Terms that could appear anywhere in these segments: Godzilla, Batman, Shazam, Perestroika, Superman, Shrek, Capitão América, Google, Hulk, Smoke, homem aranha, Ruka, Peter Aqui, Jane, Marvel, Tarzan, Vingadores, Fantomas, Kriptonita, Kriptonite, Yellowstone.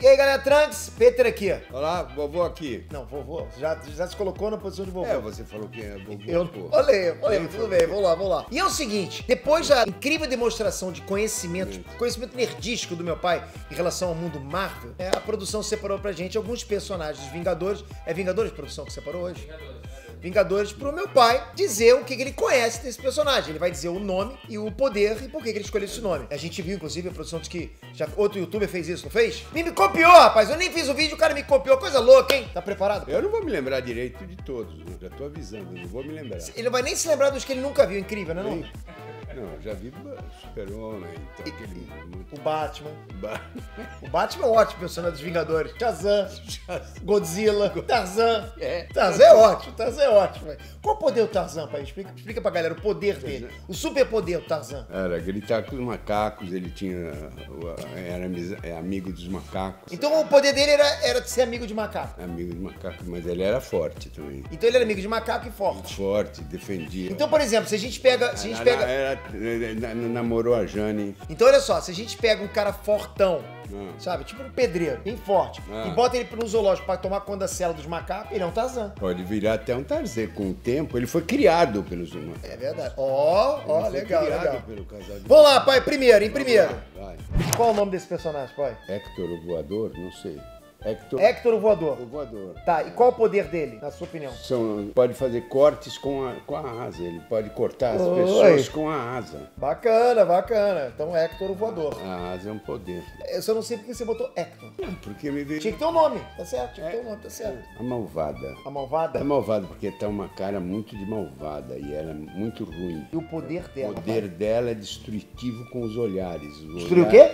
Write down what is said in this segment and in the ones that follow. E aí, galera, Trunks, Peter aqui. Olá, vovô aqui. Não, vovô, já se colocou na posição de vovô. É, você falou que é vovô. Eu falei, tudo bem, vamos lá. E é o seguinte, depois da incrível demonstração de conhecimento nerdístico do meu pai em relação ao mundo Marvel, a produção separou pra gente alguns personagens dos Vingadores. É Vingadores a produção que separou hoje? Vingadores, pro meu pai dizer o que ele conhece desse personagem. Ele vai dizer o nome e o poder e por que ele escolheu esse nome. A gente viu, inclusive, a produção de que já outro youtuber fez isso, não fez? Me copiou, rapaz. Eu nem fiz o vídeo, o cara me copiou. Coisa louca, hein? Tá preparado? Eu não vou me lembrar direito de todos. Eu já tô avisando, eu não vou me lembrar. Ele vai nem se lembrar dos que ele nunca viu. Incrível, né, não? Não, já vi Super-Homem, então aquele... O Batman. O Batman é um ótimo personagem dos Vingadores. Shazam, Godzilla, Tarzan. É. Tarzan é ótimo, velho. Qual o poder do Tarzan, pai? Explica pra galera o poder dele, o superpoder do Tarzan. Era gritar com os macacos, ele tinha... Era amigo dos macacos. Então o poder dele era ser amigo de macaco. Amigo de macaco, mas ele era forte também. Então ele era amigo de macaco e forte. Forte, defendia. Então, por exemplo, se a gente pega... Namorou a Jane. Então, olha só, se a gente pega um cara fortão, sabe? Tipo um pedreiro, bem forte, e bota ele pro zoológico pra tomar conta da cela dos macacos, ele é um Tarzan. Pode virar até um Tarzan. Com o tempo, ele foi criado pelos humanos. É verdade. Ó, legal, legal. Vamos lá, pai, primeiro. Vai. Qual é o nome desse personagem, pai? Hector, o voador? Não sei. Hector o voador. O voador. Tá, e qual o poder dele, na sua opinião? Pode fazer cortes com a asa. Ele pode cortar as pessoas com a asa. Bacana. Então, Hector o voador. A asa é um poder. Eu só não sei por que você botou Hector. Não, porque me veio... Tinha que ter um nome, tá certo? A malvada. A malvada? A malvada, porque tá uma cara muito de malvada e ela é muito ruim. E o poder dela? O poder dela é destrutivo com os olhares. Destruir o quê?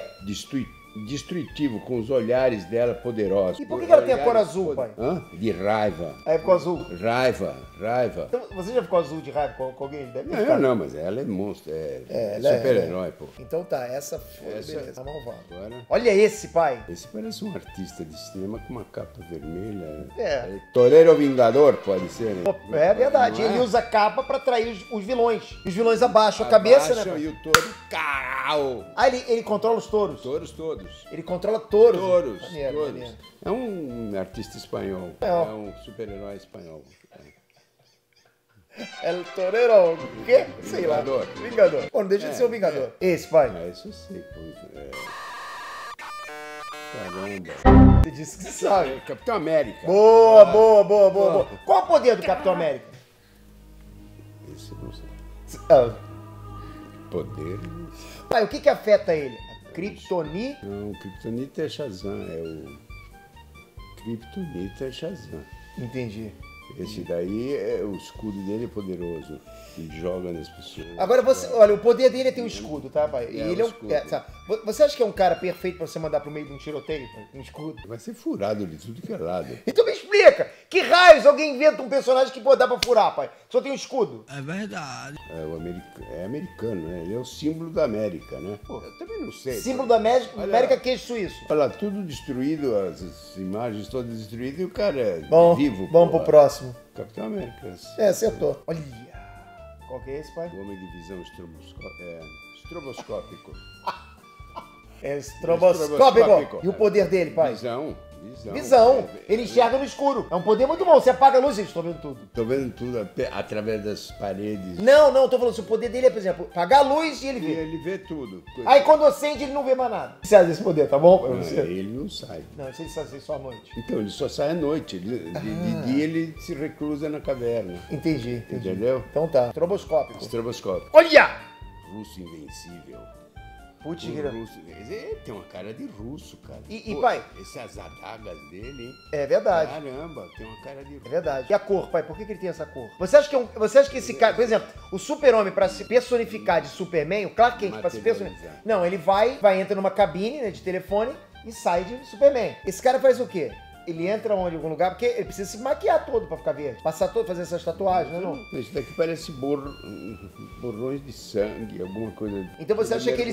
Destrutivo, com os olhares dela poderosos. E por que ela tem a cor azul, pai? Hã? De raiva. Aí ficou azul? Raiva. Então, você já ficou azul de raiva com alguém? Não, mas ela é monstro, é super-herói, pô. Então tá, essa foi beleza. Agora... Olha esse, pai. Esse parece um artista de cinema com uma capa vermelha. É. Torero Vingador, pode ser, né? É verdade, ele usa capa pra atrair os vilões. Os vilões abaixam a cabeça, né? E o touro, carau! Ah, ele controla os touros? Touros todos. Ele controla touros. Touros. É um artista espanhol. É um super-herói espanhol. É o torero, o quê? Sei lá. Vingador. Pô, não deixa de ser um vingador. Esse, pai. Ah, isso eu sei. Caramba. Você disse que sabe. Capitão América. Boa. Qual o poder do Capitão América? Esse não sei. Poder? Pai, o que afeta ele? Kriptonite? Não, Kriptonite é Shazam, Entendi. Esse daí, o escudo dele é poderoso, ele joga nas pessoas. Agora você, olha, o poder dele é ter um escudo, tá, pai? Você acha que é um cara perfeito pra você mandar pro meio de um tiroteio, um escudo? Vai ser furado de tudo que é lado. Então me explica, que raios alguém inventa um personagem que pode dar pra furar, pai? Só tem um escudo. É verdade. É americano, né? Ele é o símbolo da América, né? Pô, eu também não sei. Símbolo da América, queijo suíço. Olha lá, tudo destruído, as imagens todas destruídas e o cara é vivo. Vamos pro próximo. Capitão América. Acertou. Olha. Qual que é esse, pai? O homem de visão estroboscópico. Estroboscópico. E o poder dele, pai? Visão. Ele enxerga no escuro. É um poder muito bom. Você apaga a luz e estou vendo tudo. Estou vendo tudo através das paredes. Não. Estou falando assim. O poder dele é, por exemplo, apagar a luz e ele vê. Ele vê tudo. Aí quando acende, ele não vê mais nada. Você sabe esse poder, tá bom? Ele não sai. Não, ele só sai só à noite. Então, ele só sai à noite. De dia, ele se reclusa na caverna. Entendi. Entendeu? Então tá. Estroboscópico. Olha! Russo invencível. Putz, ele tem uma cara de russo, cara. Pô, pai? Essas adagas dele, hein? É verdade. Caramba, tem uma cara de russo. É verdade. E a cor, pai? Por que ele tem essa cor? Você acha que esse cara... Por exemplo, o super-homem pra se personificar de Superman, o Clark Kent pra se personificar... Não, ele entra numa cabine, né, de telefone e sai de Superman. Esse cara faz o quê? Ele entra em algum lugar, porque ele precisa se maquiar todo pra ficar verde. Passar todo, fazer essas tatuagens, não? Isso daqui parece borrões de sangue, alguma coisa. Então você acha que ele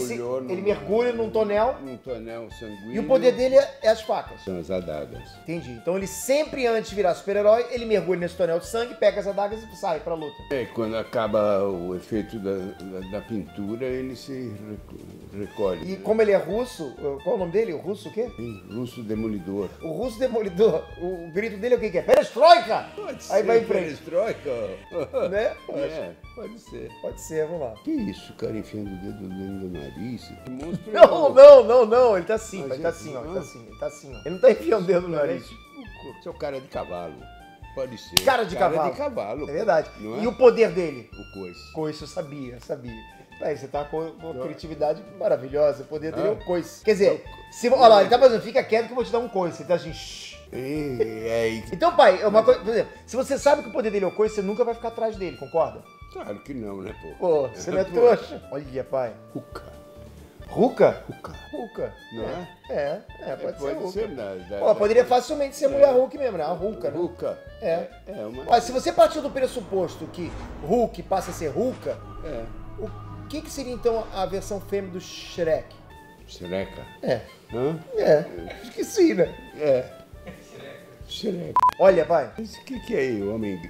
mergulha num tonel? Num tonel sanguíneo. E o poder dele é as facas. São as adagas. Entendi. Então ele sempre, antes de virar super-herói, ele mergulha nesse tonel de sangue, pega as adagas e sai pra luta. Quando acaba o efeito da pintura, ele se recua. recolhe. E como ele é russo, qual é o nome dele? O russo o quê? Russo Demolidor. O russo Demolidor, o grito dele é o que que é? Perestroika! Pode ser. Aí vai em frente. Perestroika? Né? É, pode ser. Pode ser, vamos lá. Que isso, cara enfiando o dedo dentro do nariz? Que monstro. Não, não, não, não, ele tá assim, ele tá assim, ó, ele tá assim, ele tá assim, ó. Ele não tá enfiando o dedo no nariz. Seu cara de cavalo. Pode ser. Cara de cavalo. Cara de cavalo. É verdade. É? E o poder dele? O coice. Coice, eu sabia, sabia. Aí você tá com uma criatividade maravilhosa. O poder dele é o coice. Quer dizer, se, olha lá, ele tá fazendo, fica quieto que eu vou te dar um coice. Ele tá assim, Então, pai, uma coisa, por exemplo, se você sabe que o poder dele é o coice, você nunca vai ficar atrás dele, concorda? Claro que não, né, pô? Pô, você não é trouxa. Olha, pai. Ruka. Ruka? Ruka. Ruka. Não é? É, é, pode ser Ruka. Pô, poderia facilmente ser mulher Hulk mesmo, né? A Ruka, né? Ruka. É. É uma... Mas se você partir do pressuposto que Hulk passa a ser Ruka, o que que seria então a versão fêmea do Shrek? Shreca? É. Hã? É. Acho que sim, né? É. Shrek. Shrek. Olha, pai. Mas o que que é aí, o homem...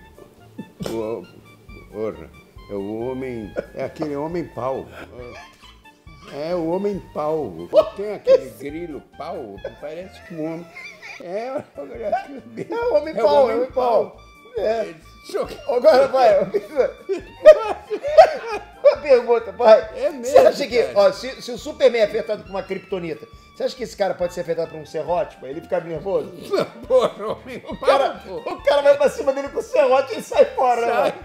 Porra. É o homem... É aquele homem pau. É o homem pau. Tem aquele grilo pau que parece com um homem. É, é o homem pau, é o homem pau. É. Agora, pai, uma pergunta, pai. É mesmo. Você acha que, ó, se o Superman é afetado por uma Kriptonita, você acha que esse cara pode ser afetado por um serrote, pai? Ele fica nervoso? Não, porra, homem pau, o cara vai pra cima dele com o serrote e ele sai fora, sai. Né?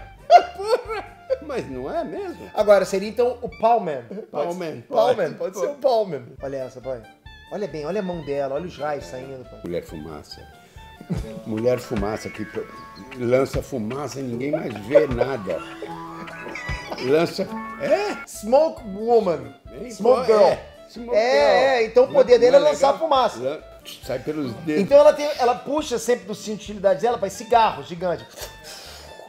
Porra! Mas não é mesmo? Agora, seria então o Palman. Palman. Palman, pode ser o Palman. Olha essa, pai. Olha bem, olha a mão dela, olha os raios saindo, pai. Mulher fumaça. Mulher fumaça que lança fumaça e ninguém mais vê nada. Lança... É? Smoke woman. Smoke girl. É, então o poder dele é lançar fumaça. Sai pelos dedos. Então ela puxa sempre do cinto de utilidade dela, pai, cigarro gigante.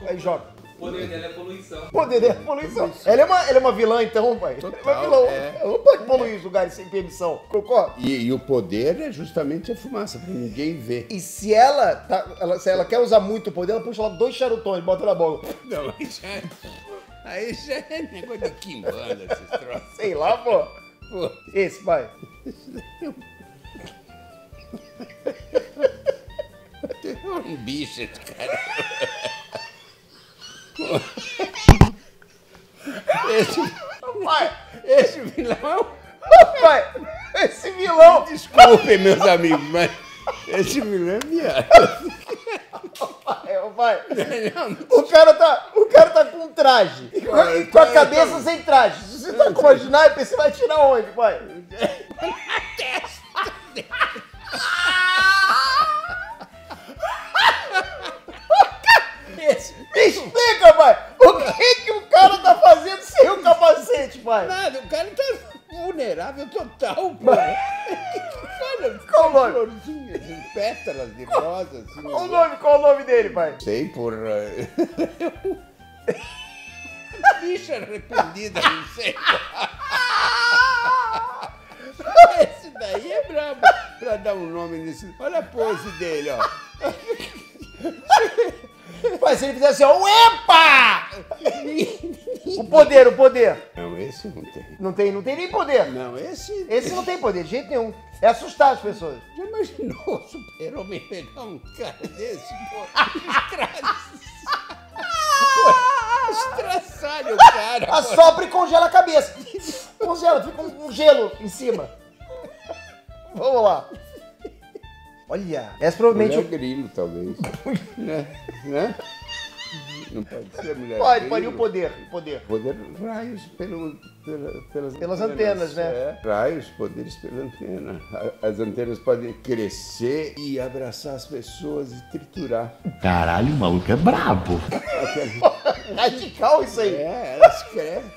Aí joga. O poder dela é poluição. O poder dela é poluição. Ela é uma vilã, então, pai? Total, ela é uma vilã. Ela não pode poluir os lugares sem permissão. Concorda? E o poder é justamente a fumaça, pra ninguém ver. E se ela quer usar muito o poder, ela puxa lá dois charutões, bota na bola. Não, aí já é negócio de quimbanda, esses troços. Sei lá, pô. Esse, pai. É um bicho esse cara. Esse vilão... Pai, esse vilão... Desculpem, meus amigos, mas esse vilão é viado. Pai, o cara tá com um traje, com a cabeça sem traje. Se você tá com a sniper, você vai tirar onde, pai? Na testa dele. Me explica, pai! O que o cara tá fazendo sem o capacete, pai? Nada, o cara tá vulnerável total, pai. Qual o nome? Florzinhas, pétalas de rosas. Qual o nome dele, pai? Sei, porra. Bicha arrependida, não sei. Esse daí é brabo pra dar um nome nesse... Olha a pose dele, ó. Mas se ele fizesse assim, ó, epa! O poder. Não, esse não tem. Não tem nem poder. Não, esse... Esse não tem poder, de jeito nenhum. É assustar as pessoas. Já imaginou o super-homem pegar um cara desse? Estraçalha o cara. Assopra e congela a cabeça. Congela, fica um gelo em cima. Vamos lá. Olha, essa provavelmente... Mulher grilo, talvez. né? Não pode ser mulher grilo. Pode, e o poder? Poder, raios pelas antenas, né? É. Raios, poderes pela antena. As antenas podem crescer e abraçar as pessoas e triturar. Caralho, o maluco é brabo. Radical isso aí. É, elas crescem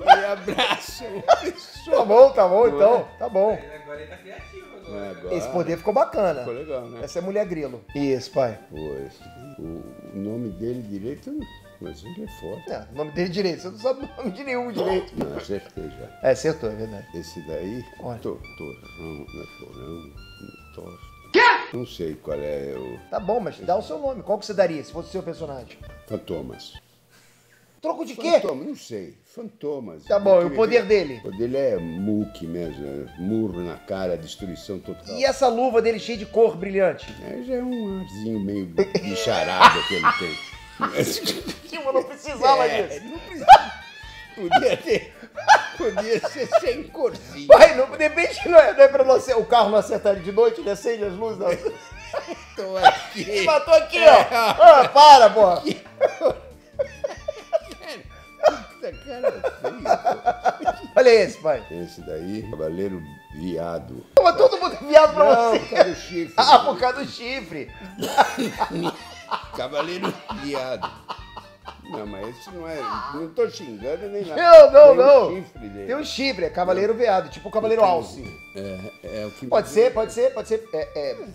e abraçam a pessoa. Tá bom, então. Tá bom. Agora ele tá criativo. Agora. Esse poder ficou bacana. Ficou legal, né? Essa é mulher grilo. E esse, pai? Pois. O nome dele direito, mas ele é forte. É, o nome dele direito. Você não sabe o nome de nenhum direito. Não, acertei já. É, acertou, é verdade. Esse daí, Torrão. Quê? Não sei qual é o... Tá bom, mas dá o seu nome. Qual que você daria se fosse o seu personagem? Fantomas. Troco de quê? Fantoma, não sei. Fantomas. Tá bom, e o poder dele? O poder dele é muque mesmo, né? Murro na cara, destruição total. E essa luva dele cheia de cor brilhante? É, já é um arzinho meio bicharada que ele tem. Eu não precisava disso. Não precisava. Podia ter... Podia ser sem corzinho. Pai, não, de repente não é pra não acertar, o carro não acertar ele de noite, ele acende as luzes. Matou aqui. Ele matou aqui, ó. Ah, para, porra. Olha esse, pai. Esse daí, cavaleiro viado. Mas todo mundo é viado pra você. Por causa do chifre. Ah, por causa do chifre. Cavaleiro viado. Não, mas esse não é... Não tô xingando nem nada. Não. Tem um chifre dele. Tem um chifre, é cavaleiro veado, tipo o cavaleiro alce. É o que... Pode ser.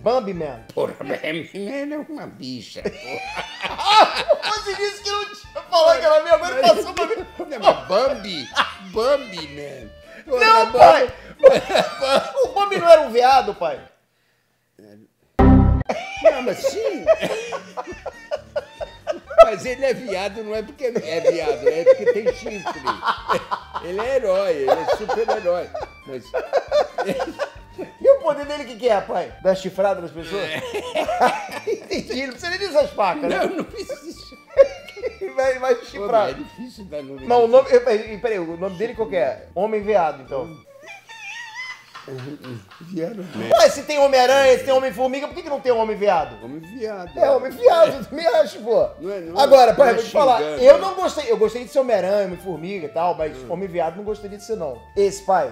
Bambi Man. Porra, Bambi Man é uma bicha. Você disse que não tinha falado que ela minha mãe passou pra mim. Não, Bambi Man. Porra, não, pai. O Bambi não era um veado, pai. Não, mas sim... Mas ele é viado, não é porque é viado, é porque tem chifre. Ele é herói, ele é super-herói. Mas... E o poder dele, o que é, pai? Dar chifrada nas pessoas? Entendi, não precisa nem dessas facas, né? Não precisa. Vai chifrar. É difícil dar nome. Não, o nome... Peraí, o nome dele qual que é? Homem veado, então. Viado. Mas se tem Homem Aranha, se tem Homem Formiga, por que não tem Homem Viado? Homem Viado. É, Homem Viado, eu também acho, pô. Não, agora, pai, vou te falar, eu não gostei, eu gostei de ser Homem Aranha, Homem Formiga e tal, mas Homem Viado não gostaria de ser, não. Esse, pai.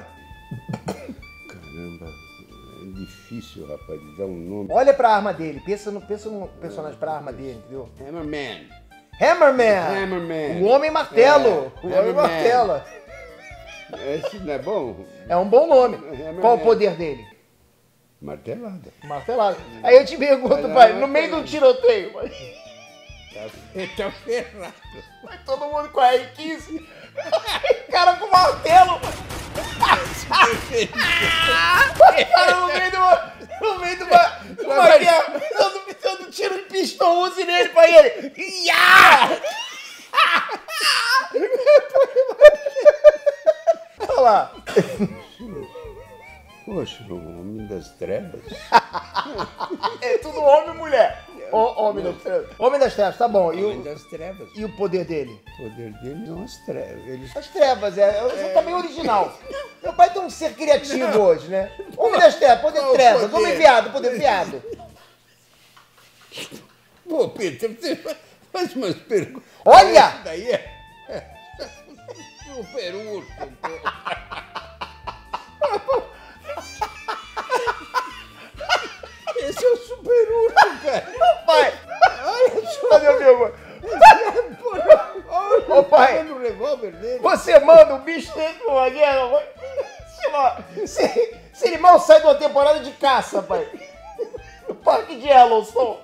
Caramba, é difícil, rapaz, de dar um nome. Olha pra arma dele, pensa no personagem pra arma dele, entendeu? Hammerman. O Homem Martelo. É. O Homem Martelo. Esse não é bom? É um bom nome. Qual o poder dele? Martelada. Aí eu te pergunto, pai, no meio do tiroteio... Tá ferrado. Vai todo mundo com a R15. Cara com martelo. Cara no meio de uma guerra, dando tiro de pistão, use nele pra ele. Olha lá. Poxa, o homem das trevas. É tudo homem e mulher. Homem das trevas, tá bom. Homem das trevas. E o poder dele? O poder dele são as trevas. As trevas, Você tá bem original. Meu pai tem um ser criativo hoje, né? Homem das trevas, poder trevas. Homem viado, poder viado. Pô, Peter, você faz umas perguntas. Olha! Isso daí é... Super urso, pô. Esse é o super urso, cara. Pai! Olha só. Cadê meu? Olha o pai no revólver dele. Você manda o bicho dentro de uma guerra. Se ele mal sai de uma temporada de caça, pai. No parque de Yellowstone.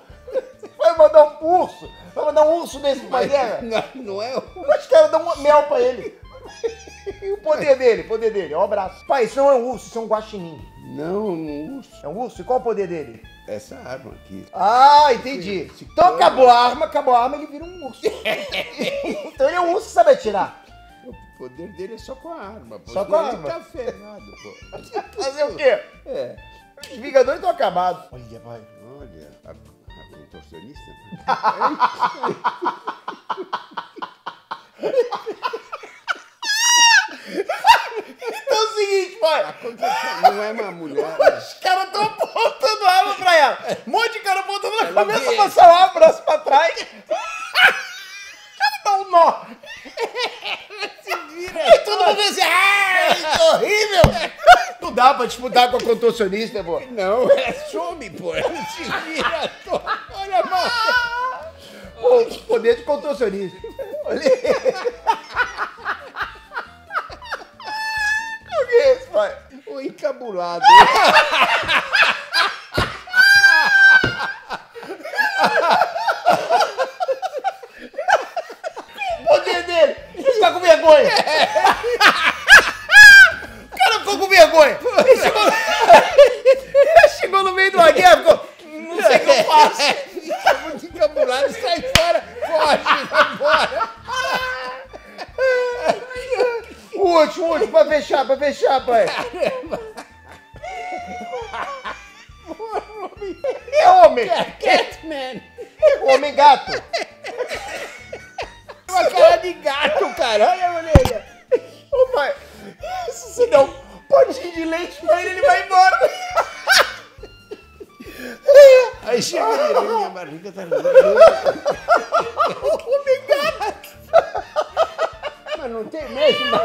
Vai mandar um urso. Vai mandar um urso desse pra guerra. Não é urso. Mas os caras dão mel pra ele. E o poder dele, ó o braço. Pai, isso não é um urso, isso é um guaxinim. Não, um urso. É um urso? E qual é o poder dele? Essa arma aqui. Ah, entendi. Então acabou a arma, ele vira um urso. Então ele é um urso, sabe atirar. O poder dele é só com a arma. Só com a arma? Ele tá ferrado, pô. Fazer o quê? É. Os Vingadores estão acabados. Olha, pai. Olha, a contorcionista. Então é o seguinte, pai. Não é uma mulher. Os caras estão apontando a arma pra ela. Um monte de cara apontando, ela começa a passar o braço pra trás. Dá um nó. Ela se vira. E todo mundo diz assim, que horrível. Não dá pra disputar com a contorcionista, pô. Não, some, pô. Ela se vira. Olha a mão. Pô, o poder de contorcionista. Olha esse, pai. O encabulado. O poder dele. Ele está com vergonha. O cara ficou com vergonha. Ele chegou no meio de uma guerra, ficou... Não sei o que eu faço. Tá muito encabulado. Sai fora. Foge. Vai embora. pra fechar, pai. Caramba. É homem. Catman. É homem gato. É uma cara de gato, cara. Olha, moleque. Ô, pai. Se você der um potinho de leite pra ele, ele vai embora. Aí chega ele, minha barriga tá louca. Homem gato. Mas não tem mesmo.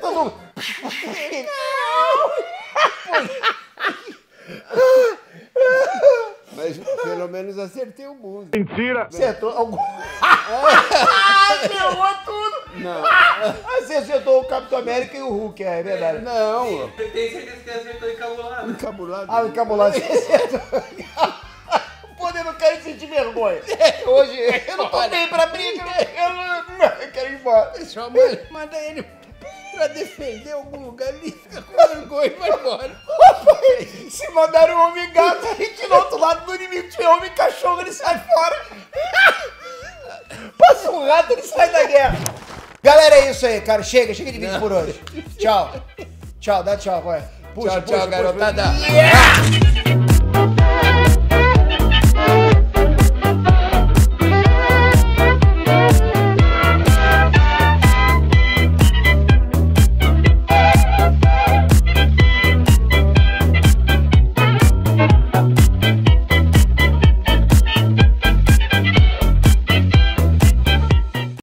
Todo mundo... Mas pelo menos acertei o mundo. Mentira! Acertou algum... ferrou tudo! Não. Acertou o Capitão América e o Hulk, é verdade. Não. Tem certeza que acertou encabulado. Encabulado? Ah, encabulado. Você acertou. O poder não quer sentir vergonha. Hoje eu não tô bem pra briga. Eu quero ir embora. Só manda ele pra defender algum lugar, ele fica com vergonha e vai embora. Se mandaram um homem gato, a gente do outro lado do inimigo tinha homem cachorro, ele sai fora. Passa um rato, ele sai da guerra. Galera, é isso aí, cara. Chega, chega de vídeo por hoje. Tchau. Tchau, dá tchau, vai. Puxa, tchau, garotada. Yeah!